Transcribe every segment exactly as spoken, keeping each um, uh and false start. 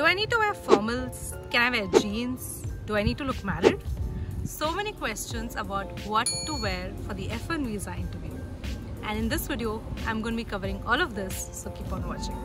Do I need to wear formals? Can I wear jeans? Do I need to look married? So many questions about what to wear for the F one visa interview. And in this video, I'm going to be covering all of this, so keep on watching.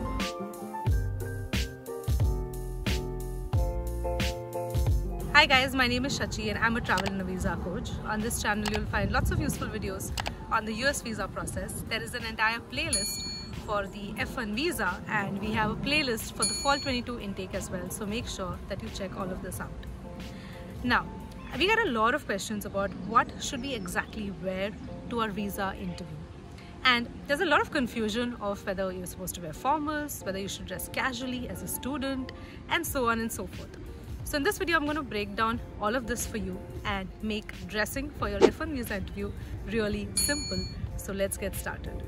Hi guys, my name is Shachi and I'm a travel and a visa coach. On this channel, you'll find lots of useful videos on the U S visa process. There is an entire playlist for the F one visa and we have a playlist for the fall twenty-two intake as well. So make sure that you check all of this out. Now, we got a lot of questions about what should we exactly wear to our visa interview. And there's a lot of confusion of whether you're supposed to wear formals, whether you should dress casually as a student, and so on and so forth. So in this video, I'm going to break down all of this for you and make dressing for your F one visa interview really simple. So let's get started.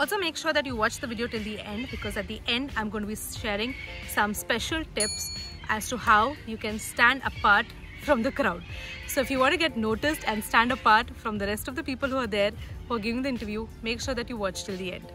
Also, make sure that you watch the video till the end, because at the end, I'm going to be sharing some special tips as to how you can stand apart from the crowd. So if you want to get noticed and stand apart from the rest of the people who are there who are giving the interview, make sure that you watch till the end.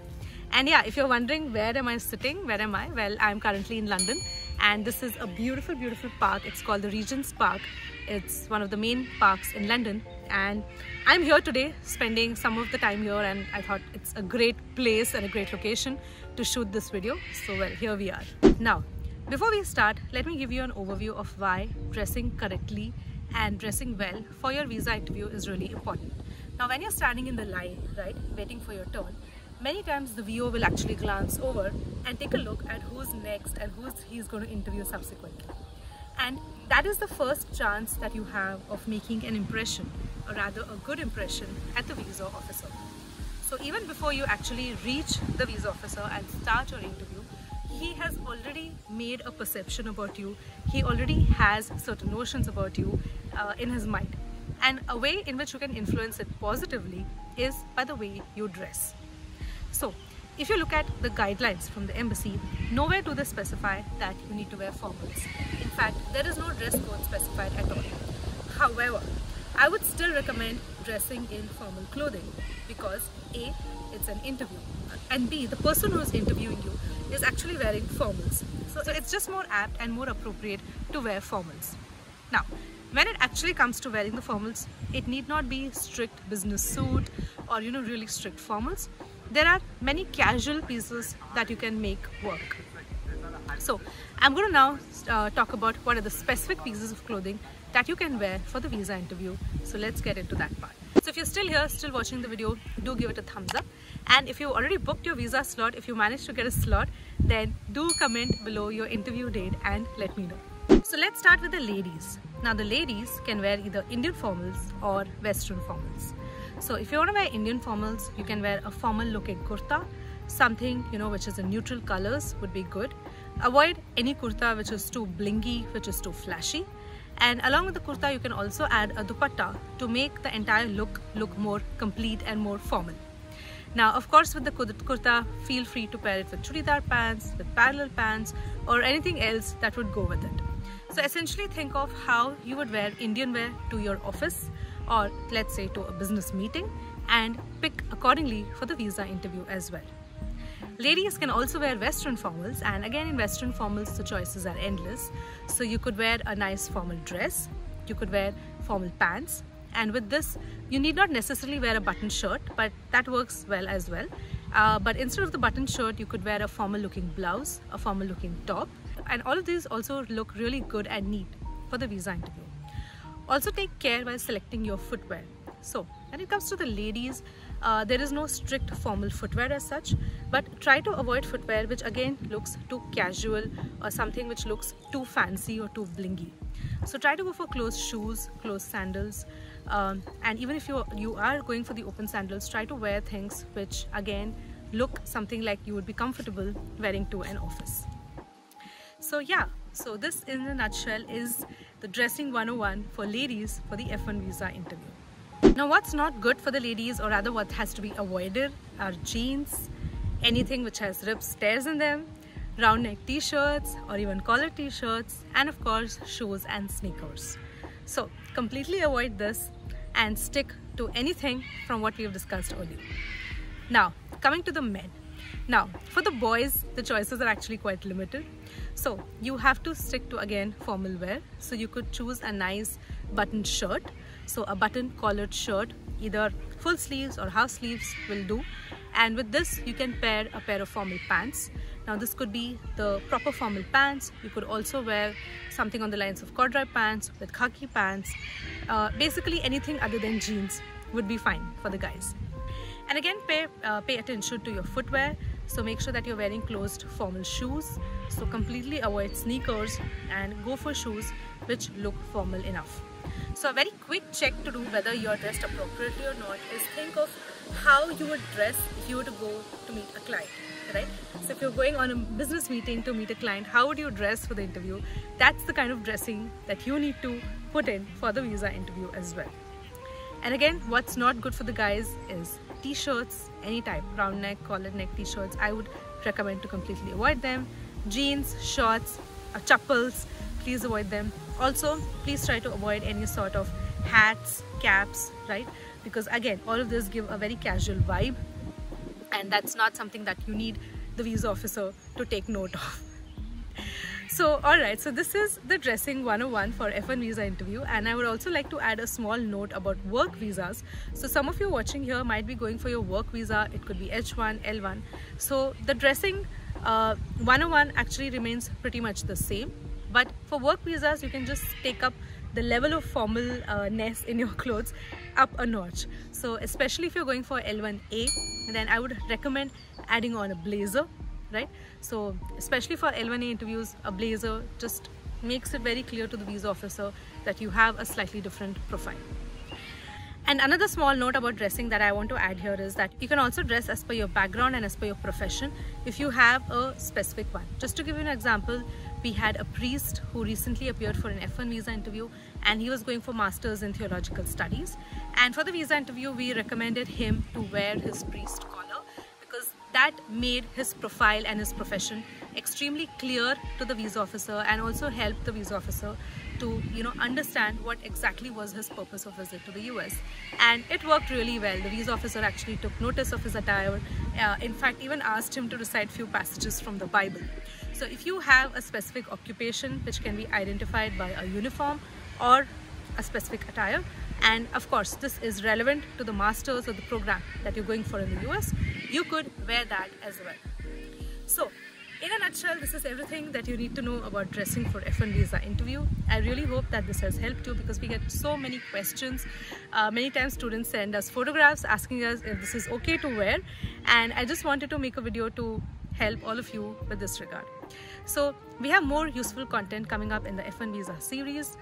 And yeah, if you're wondering where am I sitting, where am I? Well, I'm currently in London and this is a beautiful, beautiful park. It's called the Regent's Park. It's one of the main parks in London. And I'm here today spending some of the time here, and I thought it's a great place and a great location to shoot this video. So well, here we are. Now, before we start, let me give you an overview of why dressing correctly and dressing well for your visa interview is really important. Now, when you're standing in the line, right, waiting for your turn, many times the V O will actually glance over and take a look at who's next and who he's going to interview subsequently. And that is the first chance that you have of making an impression, or rather a good impression, at the visa officer. So even before you actually reach the visa officer and start your interview, he has already made a perception about you. He already has certain notions about you uh, in his mind. And a way in which you can influence it positively is by the way you dress. So, if you look at the guidelines from the embassy, nowhere do they specify that you need to wear formals. In fact, there is no dress code specified at all. However, I would still recommend dressing in formal clothing because A, it's an interview, and B, the person who is interviewing you is actually wearing formals. So, so it's just more apt and more appropriate to wear formals. Now, when it actually comes to wearing the formals, it need not be strict business suit or, you know, really strict formals. There are many casual pieces that you can make work. So I'm going to now uh, talk about what are the specific pieces of clothing that you can wear for the visa interview. So let's get into that part. So if you're still here, still watching the video, do give it a thumbs up. And if you already booked your visa slot, if you managed to get a slot, then do comment below your interview date and let me know. So let's start with the ladies. Now the ladies can wear either Indian formals or Western formals. So if you want to wear Indian formals, you can wear a formal looking kurta, something, you know, which is in neutral colors would be good. Avoid any kurta which is too blingy, which is too flashy. And along with the kurta, you can also add a dupatta to make the entire look look more complete and more formal. Now, of course, with the kurta, feel free to pair it with churidar pants, with parallel pants, or anything else that would go with it. So essentially think of how you would wear Indian wear to your office, or let's say to a business meeting, and pick accordingly for the visa interview as well. Ladies can also wear Western formals, and again in Western formals the choices are endless. So you could wear a nice formal dress, you could wear formal pants, and with this you need not necessarily wear a button shirt, but that works well as well. Uh, but instead of the button shirt, you could wear a formal looking blouse, a formal looking top, and all of these also look really good and neat for the visa interview. Also take care while selecting your footwear. So when it comes to the ladies, uh, there is no strict formal footwear as such, but try to avoid footwear which again looks too casual or something which looks too fancy or too blingy. So try to go for closed shoes, closed sandals, um, and even if you, you are going for the open sandals, try to wear things which again look something like you would be comfortable wearing to an office. So yeah, so this in a nutshell is the dressing one oh one for ladies for the F one visa interview. Now what's not good for the ladies, or rather what has to be avoided, are jeans, anything which has ripped tears in them, round neck t-shirts or even collar t-shirts, and of course shoes and sneakers. So completely avoid this and stick to anything from what we've discussed earlier. Now coming to the men. Now for the boys, the choices are actually quite limited. So you have to stick to again formal wear. So you could choose a nice button shirt. So a button collared shirt, either full sleeves or half sleeves will do. And with this you can pair a pair of formal pants. Now this could be the proper formal pants. You could also wear something on the lines of corduroy pants with khaki pants. Uh, basically anything other than jeans would be fine for the guys. And again, pay, uh, pay attention to your footwear. So make sure that you're wearing closed formal shoes. So completely avoid sneakers and go for shoes which look formal enough. So a very quick check to do whether you're dressed appropriately or not is think of how you would dress if you were to go to meet a client, right? So if you're going on a business meeting to meet a client, how would you dress for the interview? That's the kind of dressing that you need to put in for the visa interview as well. And again, what's not good for the guys is t-shirts, any type, round neck, collared neck t-shirts. I would recommend to completely avoid them. Jeans, shorts, uh, chappals, please avoid them. Also, please try to avoid any sort of hats, caps, right? Because again, all of this give a very casual vibe, and that's not something that you need the visa officer to take note of. So, alright, so this is the dressing one oh one for F one visa interview, and I would also like to add a small note about work visas. So some of you watching here might be going for your work visa, it could be H one, L one. So the dressing uh, one oh one actually remains pretty much the same, but for work visas you can just take up the level of formalness in your clothes up a notch. So especially if you're going for L one A, then I would recommend adding on a blazer. Right, so especially for L one A interviews, a blazer just makes it very clear to the visa officer that you have a slightly different profile. And another small note about dressing that I want to add here is that you can also dress as per your background and as per your profession if you have a specific one. Just to give you an example, we had a priest who recently appeared for an F one visa interview, and he was going for masters in theological studies, and for the visa interview we recommended him to wear his priest collar. That made his profile and his profession extremely clear to the visa officer, and also helped the visa officer to, you know, understand what exactly was his purpose of visit to the U S. And it worked really well. The visa officer actually took notice of his attire. Uh, in fact, even asked him to recite few passages from the Bible. So if you have a specific occupation which can be identified by a uniform or a specific attire, and of course this is relevant to the masters or the program that you're going for in the U S, you could wear that as well. So in a nutshell, this is everything that you need to know about dressing for F one visa interview. I really hope that this has helped you, because we get so many questions. Uh, many times students send us photographs asking us if this is okay to wear, and I just wanted to make a video to help all of you with this regard. So we have more useful content coming up in the F one visa series.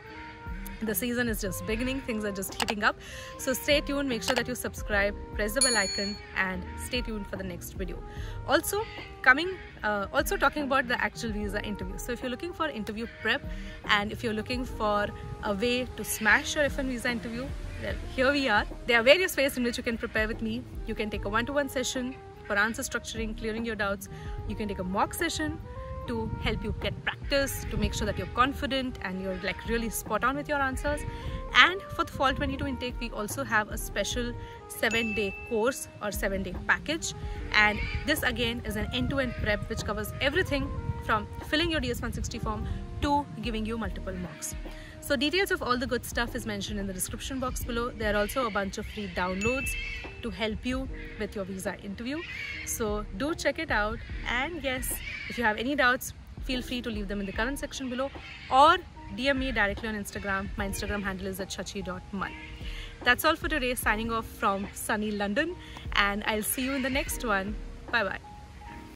The season is just beginning, things are just heating up. So stay tuned, make sure that you subscribe, press the bell icon, and stay tuned for the next video. Also coming, uh, also talking about the actual visa interview. So if you're looking for interview prep, and if you're looking for a way to smash your F one visa interview, well, here we are. There are various ways in which you can prepare with me. You can take a one-to-one session for answer structuring, clearing your doubts. You can take a mock session to help you get practice, to make sure that you're confident and you're like really spot on with your answers. And for the fall twenty-two intake, we also have a special seven-day course or seven-day package, and this again is an end-to-end prep which covers everything from filling your D S one sixty form to giving you multiple mocks. So details of all the good stuff is mentioned in the description box below. There are also a bunch of free downloads to help you with your visa interview. So do check it out. And yes, if you have any doubts, feel free to leave them in the comment section below, or D M me directly on Instagram. My Instagram handle is at shachi dot man. That's all for today. Signing off from sunny London, and I'll see you in the next one. Bye-bye.